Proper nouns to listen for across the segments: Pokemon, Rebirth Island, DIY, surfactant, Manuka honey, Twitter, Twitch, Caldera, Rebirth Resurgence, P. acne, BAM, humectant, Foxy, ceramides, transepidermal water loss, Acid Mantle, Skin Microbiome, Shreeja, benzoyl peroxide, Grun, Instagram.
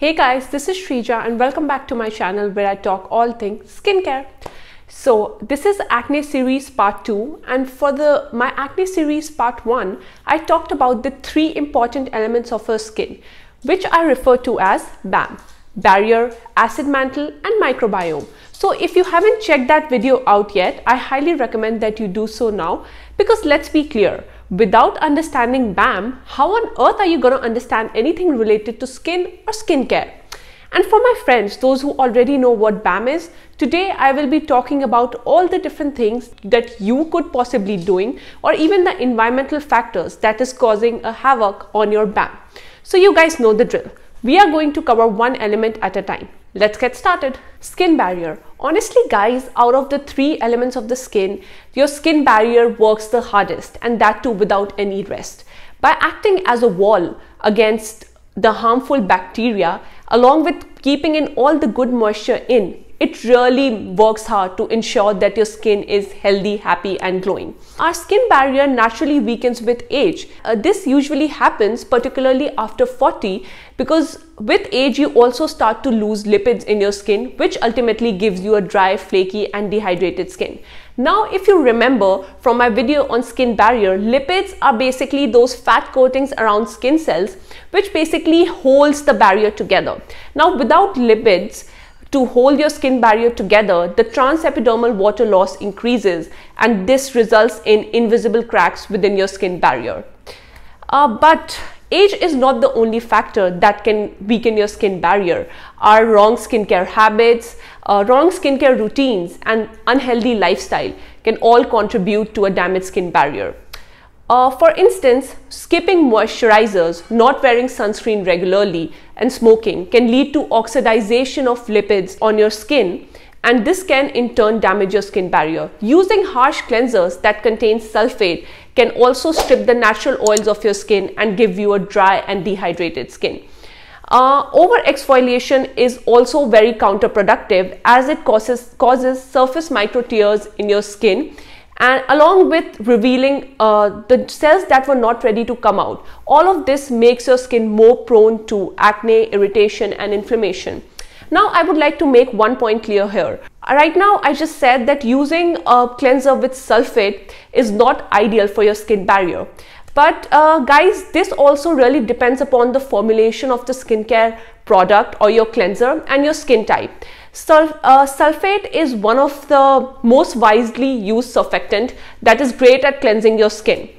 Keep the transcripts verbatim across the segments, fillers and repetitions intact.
Hey guys, this is Shreeja and welcome back to my channel where I talk all things skincare. So this is acne series part two, and for the my acne series part one, I talked about the three important elements of her skin, which I refer to as BAM: barrier, acid mantle and microbiome. So if you haven't checked that video out yet, I highly recommend that you do so now, because let's be clear, without understanding BAM, how on earth are you going to understand anything related to skin or skincare? And for my friends, those who already know what BAM is, today I will be talking about all the different things that you could possibly be doing, or even the environmental factors that is causing a havoc on your BAM. So you guys know the drill. We are going to cover one element at a time. Let's get started. Skin barrier. Honestly guys, out of the three elements of the skin, your skin barrier works the hardest, and that too without any rest. By acting as a wall against the harmful bacteria, along with keeping in all the good moisture in, it really works hard to ensure that your skin is healthy, happy and glowing. Our skin barrier naturally weakens with age. Uh, this usually happens particularly after forty, because with age you also start to lose lipids in your skin, which ultimately gives you a dry, flaky and dehydrated skin. Now if you remember from my video on skin barrier, lipids are basically those fat coatings around skin cells which basically holds the barrier together. Now without lipids to hold your skin barrier together, the transepidermal water loss increases, and this results in invisible cracks within your skin barrier. Uh, but age is not the only factor that can weaken your skin barrier. Our wrong skincare habits, uh, wrong skincare routines and unhealthy lifestyle can all contribute to a damaged skin barrier. Uh, for instance, skipping moisturizers, not wearing sunscreen regularly and smoking can lead to oxidation of lipids on your skin, and this can in turn damage your skin barrier. Using harsh cleansers that contain sulfate can also strip the natural oils of your skin and give you a dry and dehydrated skin. Uh, over exfoliation is also very counterproductive, as it causes, causes surface micro tears in your skin, and along with revealing uh, the cells that were not ready to come out. All of this makes your skin more prone to acne, irritation and inflammation. Now I would like to make one point clear here. Right now I just said that using a cleanser with sulfate is not ideal for your skin barrier. But uh, guys, this also really depends upon the formulation of the skincare product or your cleanser and your skin type. Sul uh, sulfate is one of the most widely used surfactant that is great at cleansing your skin.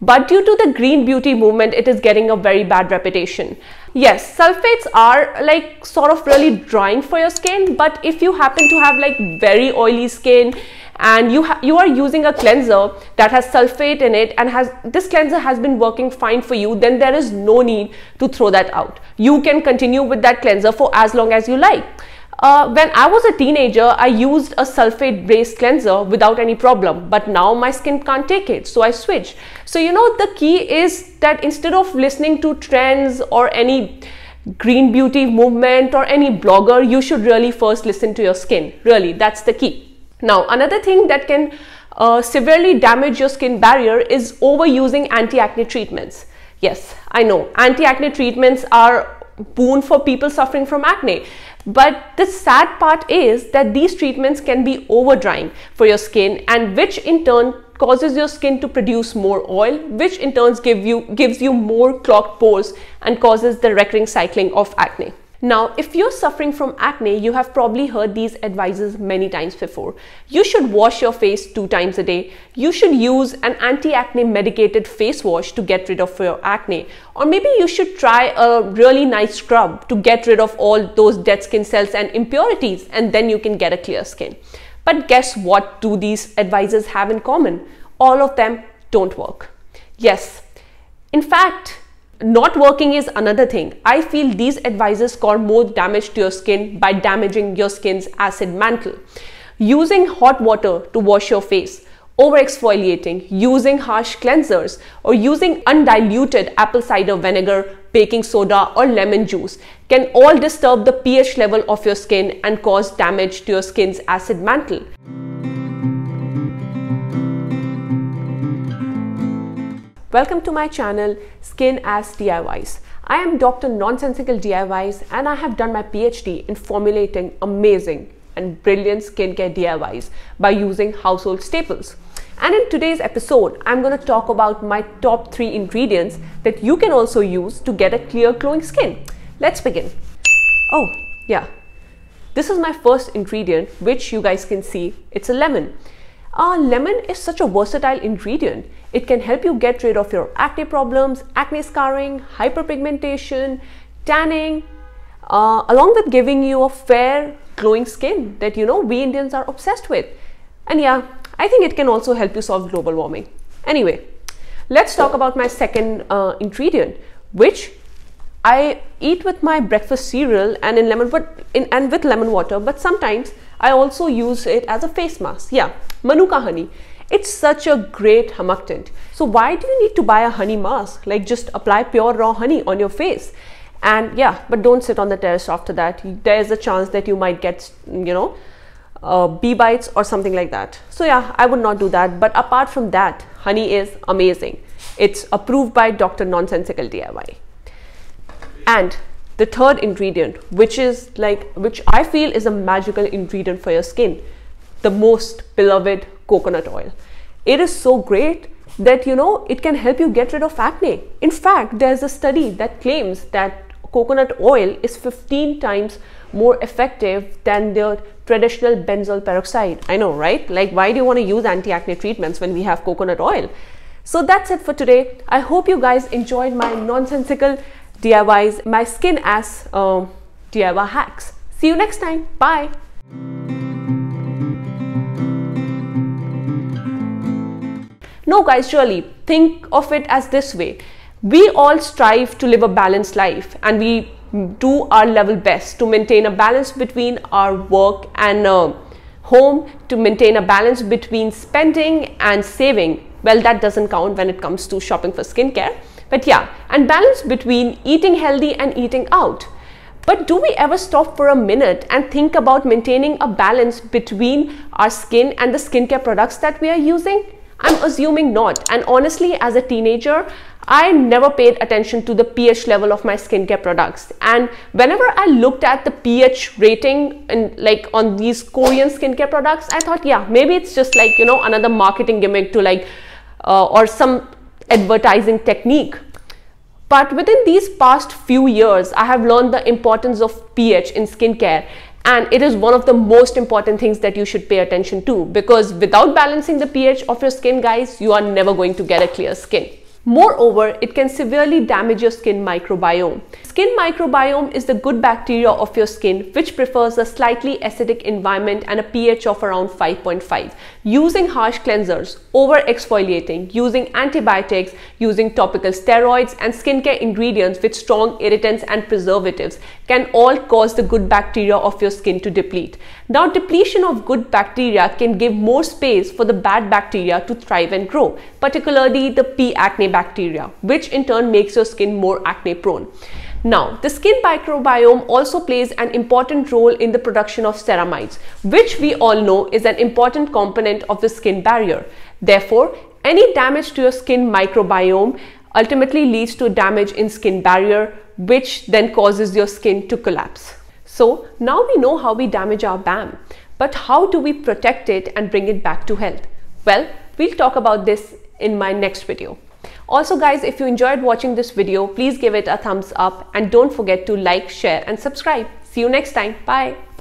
But due to the green beauty movement, it is getting a very bad reputation. Yes, sulfates are like sort of really drying for your skin, but if you happen to have like very oily skin and you you are using a cleanser that has sulfate in it, and has this cleanser has been working fine for you, then there is no need to throw that out. You can continue with that cleanser for as long as you like. Uh, when I was a teenager, I used a sulfate based cleanser without any problem, but now my skin can't take it, so I switched. So you know, the key is that instead of listening to trends or any green beauty movement or any blogger, you should really first listen to your skin. Really, that's the key. Now another thing that can uh, severely damage your skin barrier is overusing anti-acne treatments. Yes, I know anti-acne treatments are a boon for people suffering from acne, but the sad part is that these treatments can be overdrying for your skin, and which in turn causes your skin to produce more oil, which in turn give you, gives you more clogged pores and causes the recurring cycling of acne. Now, if you're suffering from acne, you have probably heard these advices many times before. You should wash your face two times a day. You should use an anti-acne medicated face wash to get rid of your acne. Or maybe you should try a really nice scrub to get rid of all those dead skin cells and impurities, and then you can get a clear skin. But guess what do these advices have in common? All of them don't work. Yes, in fact, not working is another thing. I feel these advices cause more damage to your skin by damaging your skin's acid mantle. Using hot water to wash your face, over exfoliating, using harsh cleansers, or using undiluted apple cider vinegar, baking soda or lemon juice can all disturb the pH level of your skin and cause damage to your skin's acid mantle. Welcome to my channel Skin as D I Ys. I am Doctor Nonsensical D I Ys and I have done my PhD in formulating amazing and brilliant skincare D I Ys by using household staples. And in today's episode, I'm going to talk about my top three ingredients that you can also use to get a clear glowing skin. Let's begin. Oh yeah, this is my first ingredient, which you guys can see, it's a lemon. Uh, lemon is such a versatile ingredient. It can help you get rid of your acne problems, acne scarring, hyperpigmentation, tanning, uh, along with giving you a fair glowing skin that, you know, we Indians are obsessed with. And yeah, I think it can also help you solve global warming. Anyway, let's talk about my second uh, ingredient, which I eat with my breakfast cereal and in lemon, but in, and with lemon water, but sometimes I also use it as a face mask. Yeah, Manuka honey. It's such a great humectant. So why do you need to buy a honey mask? Like, just apply pure raw honey on your face. And yeah, but don't sit on the terrace after that. There's a chance that you might get, you know, uh, bee bites or something like that. So yeah, I would not do that. But apart from that, honey is amazing. It's approved by Doctor Nonsensical D I Y. And the third ingredient, which is like, which I feel is a magical ingredient for your skin, the most beloved coconut oil. It is so great that, you know, it can help you get rid of acne. In fact, there's a study that claims that coconut oil is fifteen times more effective than the traditional benzoyl peroxide. I know, right? Like, why do you want to use anti-acne treatments when we have coconut oil? So that's it for today. I hope you guys enjoyed my nonsensical D I Ys, my skin as um, D I Y hacks. See you next time. Bye. No guys, surely think of it as this way. We all strive to live a balanced life and we do our level best to maintain a balance between our work and uh, home, to maintain a balance between spending and saving. Well, that doesn't count when it comes to shopping for skincare. But yeah, and balance between eating healthy and eating out. But do we ever stop for a minute and think about maintaining a balance between our skin and the skincare products that we are using? I'm assuming not. And honestly, as a teenager, I never paid attention to the pH level of my skincare products. And whenever I looked at the pH rating and like on these Korean skincare products, I thought, yeah, maybe it's just like, you know, another marketing gimmick to like, uh, or some advertising technique. But within these past few years, I have learned the importance of pH in skincare, and it is one of the most important things that you should pay attention to, because without balancing the pH of your skin, guys, you are never going to get a clear skin. Moreover, it can severely damage your skin microbiome. Skin microbiome is the good bacteria of your skin, which prefers a slightly acidic environment and a pH of around five point five. Using harsh cleansers, over-exfoliating, using antibiotics, using topical steroids and skincare ingredients with strong irritants and preservatives can all cause the good bacteria of your skin to deplete. Now, depletion of good bacteria can give more space for the bad bacteria to thrive and grow, particularly the P. acne bacteria, which in turn makes your skin more acne prone. Now, the skin microbiome also plays an important role in the production of ceramides, which we all know is an important component of the skin barrier. Therefore, any damage to your skin microbiome ultimately leads to damage in skin barrier, which then causes your skin to collapse. So now we know how we damage our B A M, but how do we protect it and bring it back to health? Well, we'll talk about this in my next video. Also guys, if you enjoyed watching this video, please give it a thumbs up and don't forget to like, share and subscribe. See you next time. Bye.